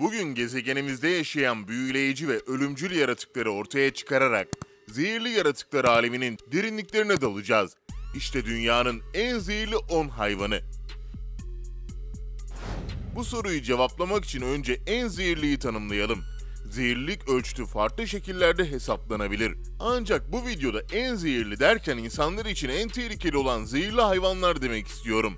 Bugün gezegenimizde yaşayan büyüleyici ve ölümcül yaratıkları ortaya çıkararak zehirli yaratıklar aleminin derinliklerine dalacağız. İşte dünyanın en zehirli 10 hayvanı. Bu soruyu cevaplamak için önce en zehirliyi tanımlayalım. Zehirlilik ölçütü farklı şekillerde hesaplanabilir. Ancak bu videoda en zehirli derken insanlar için en tehlikeli olan zehirli hayvanlar demek istiyorum.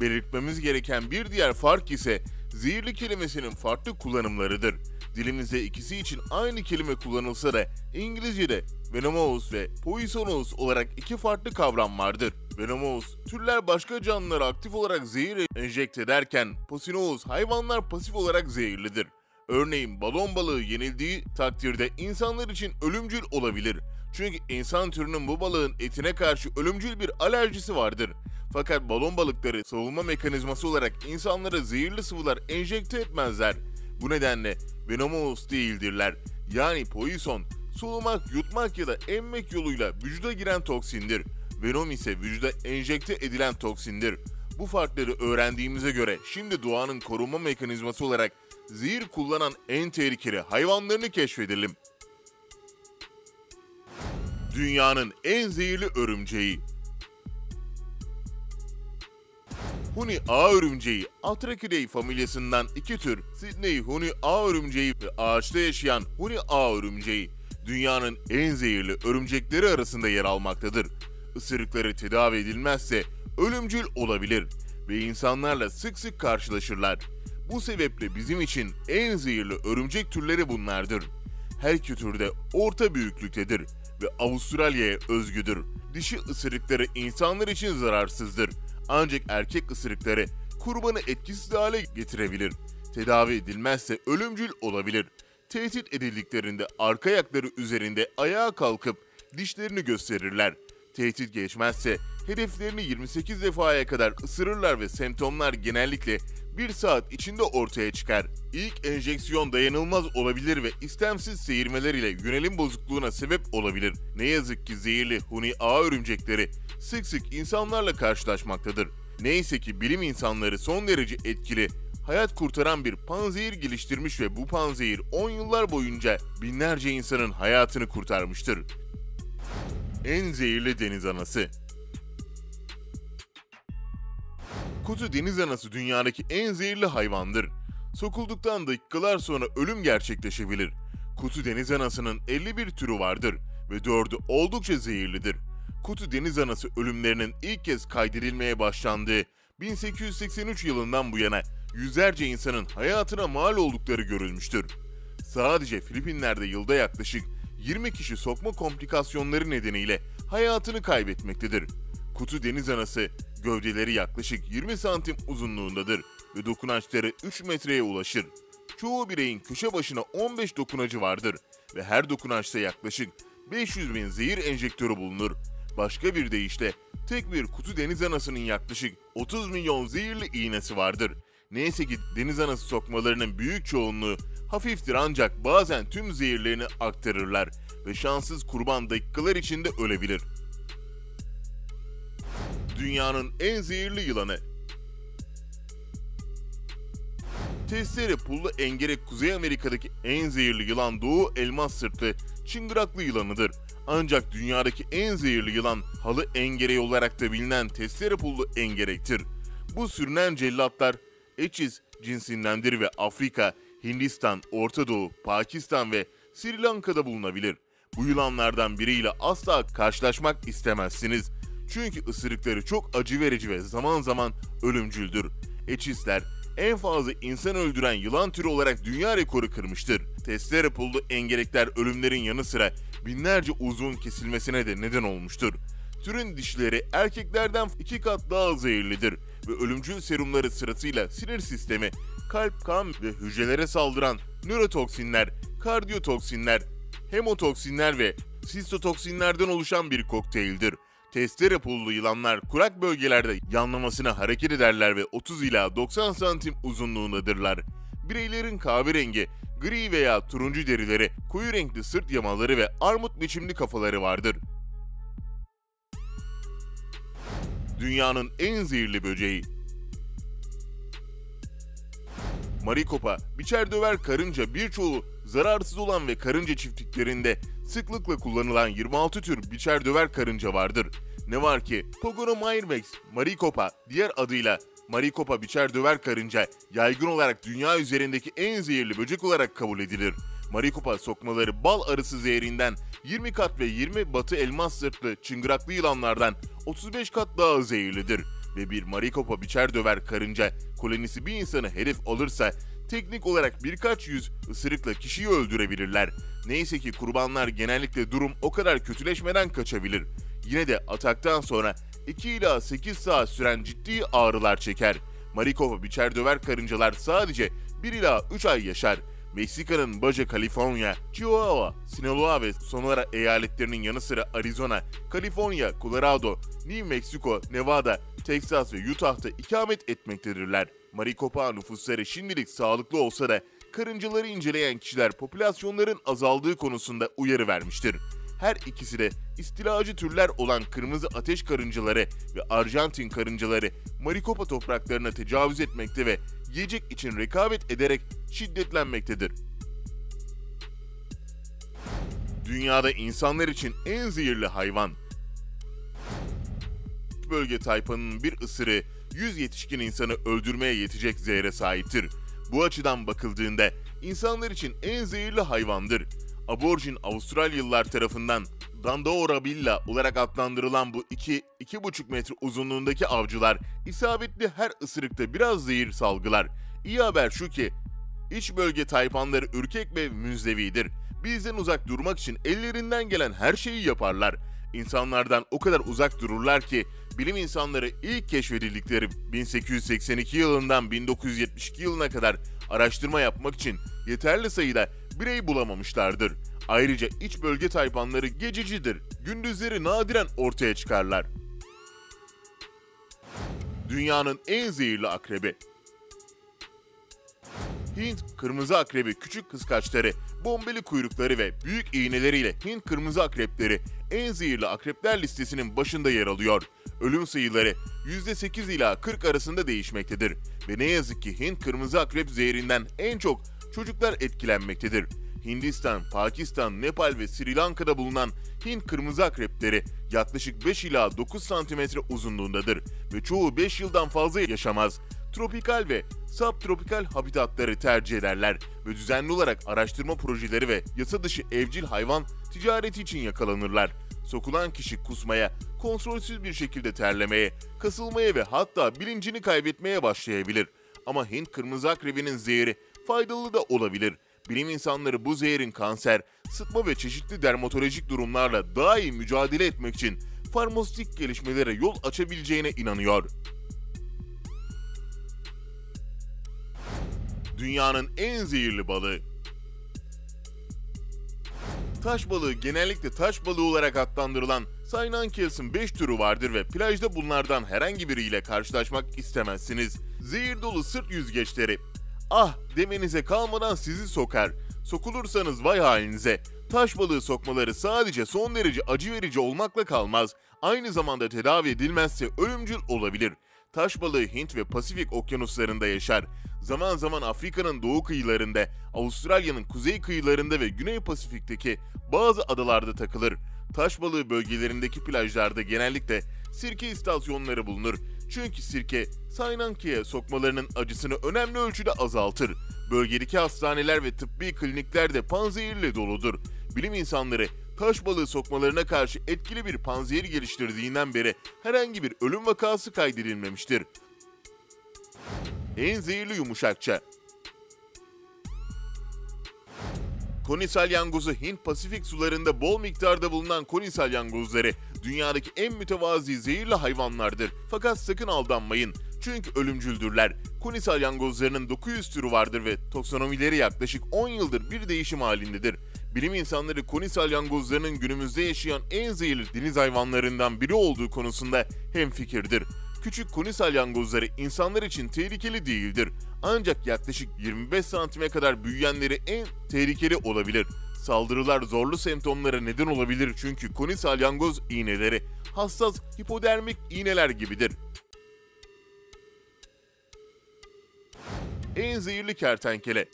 Belirtmemiz gereken bir diğer fark ise zehirli kelimesinin farklı kullanımlarıdır. Dilimizde ikisi için aynı kelime kullanılsa da İngilizce'de venomous ve poisonous olarak iki farklı kavram vardır. Venomous, türler başka canlılara aktif olarak zehir enjekte ederken poisonous, hayvanlar pasif olarak zehirlidir. Örneğin balon balığı yenildiği takdirde insanlar için ölümcül olabilir. Çünkü insan türünün bu balığın etine karşı ölümcül bir alerjisi vardır. Fakat balon balıkları savunma mekanizması olarak insanlara zehirli sıvılar enjekte etmezler. Bu nedenle venomous değildirler. Yani poison, solumak, yutmak ya da emmek yoluyla vücuda giren toksindir. Venom ise vücuda enjekte edilen toksindir. Bu farkları öğrendiğimize göre şimdi doğanın korunma mekanizması olarak zehir kullanan en tehlikeli hayvanlarını keşfedelim. Dünyanın en zehirli örümceği. Huni Ağ Örümceği, Atracidae familyasından iki tür, Sydney Huni Ağ Örümceği ve ağaçta yaşayan Huni Ağ Örümceği, dünyanın en zehirli örümcekleri arasında yer almaktadır. Isırıkları tedavi edilmezse ölümcül olabilir ve insanlarla sık sık karşılaşırlar. Bu sebeple bizim için en zehirli örümcek türleri bunlardır. Her iki tür de orta büyüklüktedir ve Avustralya'ya özgüdür. Dişi ısırıkları insanlar için zararsızdır. Ancak erkek ısırıkları kurbanı etkisiz hale getirebilir. Tedavi edilmezse ölümcül olabilir. Tehdit edildiklerinde arka ayakları üzerinde ayağa kalkıp dişlerini gösterirler. Tehdit geçmezse hedeflerini 28 defaya kadar ısırırlar ve semptomlar genellikle 1 saat içinde ortaya çıkar. İlk enjeksiyon dayanılmaz olabilir ve istemsiz seyirmeler ile yönelim bozukluğuna sebep olabilir. Ne yazık ki zehirli huni ağ örümcekleri sık sık insanlarla karşılaşmaktadır. Neyse ki bilim insanları son derece etkili, hayat kurtaran bir panzehir geliştirmiş ve bu panzehir 10 yıllar boyunca binlerce insanın hayatını kurtarmıştır. En zehirli deniz anası. Kutu deniz anası dünyadaki en zehirli hayvandır. Sokulduktan dakikalar sonra ölüm gerçekleşebilir. Kutu deniz anasının 51 türü vardır ve 4'ü oldukça zehirlidir. Kutu deniz anası ölümlerinin ilk kez kaydedilmeye başlandığı 1883 yılından bu yana yüzlerce insanın hayatına mal oldukları görülmüştür. Sadece Filipinler'de yılda yaklaşık 20 kişi sokma komplikasyonları nedeniyle hayatını kaybetmektedir. Kutu deniz anası gövdeleri yaklaşık 20 santim uzunluğundadır ve dokunaçları 3 metreye ulaşır. Çoğu bireyin köşe başına 15 dokunacı vardır ve her dokunaçta yaklaşık 500.000 zehir enjektörü bulunur. Başka bir deyişle tek bir kutu deniz anasının yaklaşık 30 milyon zehirli iğnesi vardır. Neyse ki deniz anası sokmalarının büyük çoğunluğu hafiftir ancak bazen tüm zehirlerini aktarırlar ve şanssız kurban dakikalar içinde ölebilir. Dünyanın en zehirli yılanı. Testere pullu engerek Kuzey Amerika'daki en zehirli yılan Doğu elmas sırtlı çıngıraklı yılanıdır. Ancak dünyadaki en zehirli yılan halı engereği olarak da bilinen testere pullu engerektir. Bu sürünen cellatlar Echis cinsindendir ve Afrika, Hindistan, Orta Doğu, Pakistan ve Sri Lanka'da bulunabilir. Bu yılanlardan biriyle asla karşılaşmak istemezsiniz. Çünkü ısırıkları çok acı verici ve zaman zaman ölümcüldür. Echisler en fazla insan öldüren yılan türü olarak dünya rekoru kırmıştır. Testere pullu engerekler ölümlerin yanı sıra binlerce uzun kesilmesine de neden olmuştur. Türün dişleri erkeklerden 2 kat daha zehirlidir ve ölümcül serumları sırasıyla sinir sistemi, kalp, kan ve hücrelere saldıran nörotoksinler, kardiyotoksinler, hemotoksinler ve sitotoksinlerden oluşan bir kokteyldir. Testere pullu yılanlar kurak bölgelerde yanlamasına hareket ederler ve 30 ila 90 santim uzunluğundadırlar. Bireylerin kahverengi, gri veya turuncu derileri, koyu renkli sırt yamaları ve armut biçimli kafaları vardır. Dünyanın en zehirli böceği. Maricopa, biçer döver karınca birçoğu zararsız olan ve karınca çiftliklerinde sıklıkla kullanılan 26 tür biçer döver karınca vardır. Ne var ki Pogonomyrmex Maricopa, diğer adıyla Maricopa biçer döver karınca, yaygın olarak dünya üzerindeki en zehirli böcek olarak kabul edilir. Maricopa sokmaları bal arısı zehrinden 20 kat ve 20 batı elmas sırtlı çıngıraklı yılanlardan 35 kat daha zehirlidir. Ve bir Maricopa biçer döver karınca kolonisi bir insanı hedef alırsa teknik olarak birkaç yüz ısırıkla kişiyi öldürebilirler. Neyse ki kurbanlar genellikle durum o kadar kötüleşmeden kaçabilir. Yine de ataktan sonra 2 ila 8 saat süren ciddi ağrılar çeker. Maricopa biçer döver karıncalar sadece 1 ila 3 ay yaşar. Meksika'nın Baja California, Chihuahua, Sinaloa ve Sonora eyaletlerinin yanı sıra Arizona, Kaliforniya, Colorado, New Mexico, Nevada, Texas ve Utah'ta ikamet etmektedirler. Maricopa nüfusları şimdilik sağlıklı olsa da karıncaları inceleyen kişiler popülasyonların azaldığı konusunda uyarı vermiştir. Her ikisi de istilacı türler olan kırmızı ateş karıncaları ve Arjantin karıncaları Maricopa topraklarına tecavüz etmekte ve yiyecek için rekabet ederek şiddetlenmektedir. Dünyada insanlar için en zehirli hayvan. Bölge tayfanın bir ısırığı 100 yetişkin insanı öldürmeye yetecek zehre sahiptir. Bu açıdan bakıldığında insanlar için en zehirli hayvandır. Aborjin Avustralyalılar tarafından Dandaorabilla olarak adlandırılan bu 2-2,5 metre uzunluğundaki avcılar isabetli her ısırıkta biraz zehir salgılar. İyi haber şu ki iç bölge taypanları ürkek ve münzevidir. Bizden uzak durmak için ellerinden gelen her şeyi yaparlar. İnsanlardan o kadar uzak dururlar ki bilim insanları ilk keşfedildikleri 1882 yılından 1972 yılına kadar araştırma yapmak için yeterli sayıda birey bulamamışlardır. Ayrıca iç bölge taypanları gececidir. Gündüzleri nadiren ortaya çıkarlar. Dünyanın en zehirli akrebi. Hint kırmızı akrebi küçük kıskaçları, bombeli kuyrukları ve büyük iğneleriyle Hint kırmızı akrepleri en zehirli akrepler listesinin başında yer alıyor. Ölüm sayıları %8 ila 40 arasında değişmektedir ve ne yazık ki Hint kırmızı akrep zehrinden en çok çocuklar etkilenmektedir. Hindistan, Pakistan, Nepal ve Sri Lanka'da bulunan Hint kırmızı akrepleri yaklaşık 5 ila 9 santimetre uzunluğundadır ve çoğu 5 yıldan fazla yaşamaz. Tropikal ve subtropikal habitatları tercih ederler ve düzenli olarak araştırma projeleri ve yasa dışı evcil hayvan ticareti için yakalanırlar. Sokulan kişi kusmaya, kontrolsüz bir şekilde terlemeye, kasılmaya ve hatta bilincini kaybetmeye başlayabilir. Ama Hint kırmızı akrebinin zehri faydalı da olabilir. Bilim insanları bu zehrin kanser, sıtma ve çeşitli dermatolojik durumlarla daha iyi mücadele etmek için farmasötik gelişmelere yol açabileceğine inanıyor. Dünyanın en zehirli balığı. Taş balığı genellikle taş balığı olarak adlandırılan Synanceia 5 türü vardır ve plajda bunlardan herhangi biriyle karşılaşmak istemezsiniz. Zehir dolu sırt yüzgeçleri. Ah demenize kalmadan sizi sokar. Sokulursanız vay halinize. Taş balığı sokmaları sadece son derece acı verici olmakla kalmaz. Aynı zamanda tedavi edilmezse ölümcül olabilir. Taş balığı Hint ve Pasifik okyanuslarında yaşar. Zaman zaman Afrika'nın doğu kıyılarında, Avustralya'nın kuzey kıyılarında ve Güney Pasifik'teki bazı adalarda takılır. Taş balığı bölgelerindeki plajlarda genellikle sirke istasyonları bulunur. Çünkü sirke, Synanceia sokmalarının acısını önemli ölçüde azaltır. Bölgedeki hastaneler ve tıbbi klinikler de panzehirle doludur. Bilim insanları taş balığı sokmalarına karşı etkili bir panzehir geliştirdiğinden beri herhangi bir ölüm vakası kaydedilmemiştir. En zehirli yumuşakça. Koni salyangozu Hint Pasifik sularında bol miktarda bulunan koni salyangozları dünyadaki en mütevazi zehirli hayvanlardır. Fakat sakın aldanmayın çünkü ölümcüldürler. Koni salyangozlarının 900 türü vardır ve taksonomileri yaklaşık 10 yıldır bir değişim halindedir. Bilim insanları koni salyangozlarının günümüzde yaşayan en zehirli deniz hayvanlarından biri olduğu konusunda hemfikirdir. Küçük koni salyangozları insanlar için tehlikeli değildir. Ancak yaklaşık 25 santime kadar büyüyenleri en tehlikeli olabilir. Saldırılar zorlu semptomlara neden olabilir çünkü koni salyangoz iğneleri hassas hipodermik iğneler gibidir. en zehirli kertenkele.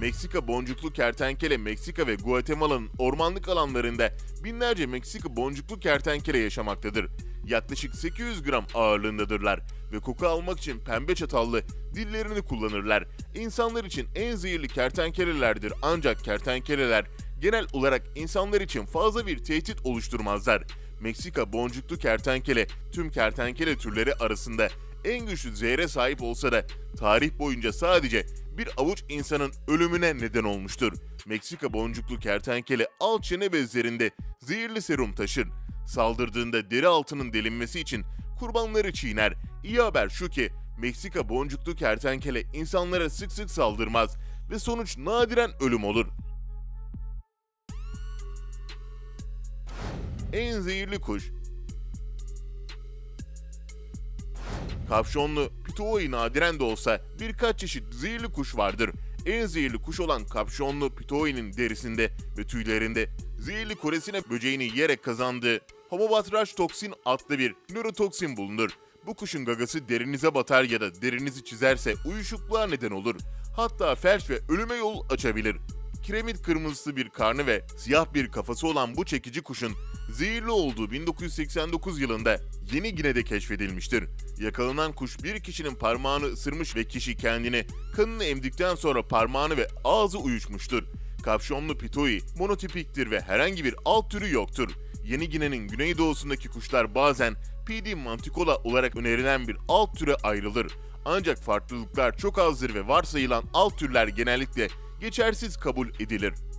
Meksika boncuklu kertenkele, Meksika ve Guatemala'nın ormanlık alanlarında binlerce Meksika boncuklu kertenkele yaşamaktadır. Yaklaşık 800 gram ağırlığındadırlar ve koku almak için pembe çatallı dillerini kullanırlar. İnsanlar için en zehirli kertenkelelerdir, ancak kertenkeleler genel olarak insanlar için fazla bir tehdit oluşturmazlar. Meksika boncuklu kertenkele tüm kertenkele türleri arasında en güçlü zehre sahip olsa da tarih boyunca sadece bir avuç insanın ölümüne neden olmuştur. Meksika boncuklu kertenkele alt çene bezlerinde zehirli serum taşır. Saldırdığında deri altının delinmesi için kurbanları çiğner. İyi haber şu ki Meksika boncuklu kertenkele insanlara sık sık saldırmaz ve sonuç nadiren ölüm olur. En zehirli kuş. Kapşonlu pitooi nadiren de olsa birkaç çeşit zehirli kuş vardır. En zehirli kuş olan kapşonlu pitoi'nin derisinde ve tüylerinde zehirli koresine böceğini yiyerek kazandığı homobatraş toksin adlı bir nörotoksin bulunur. Bu kuşun gagası derinize batar ya da derinizi çizerse uyuşukluğa neden olur. Hatta felç ve ölüme yol açabilir. Kiremit kırmızısı bir karnı ve siyah bir kafası olan bu çekici kuşun zehirli olduğu 1989 yılında Yeni Gine'de keşfedilmiştir. Yakalanan kuş bir kişinin parmağını ısırmış ve kişi kendini kanını emdikten sonra parmağını ve ağzı uyuşmuştur. Kapşonlu pitoi monotipiktir ve herhangi bir alt türü yoktur. Yeni Gine'nin güneydoğusundaki kuşlar bazen P.D. manticola olarak önerilen bir alt türe ayrılır. Ancak farklılıklar çok azdır ve varsayılan alt türler genellikle geçersiz kabul edilir.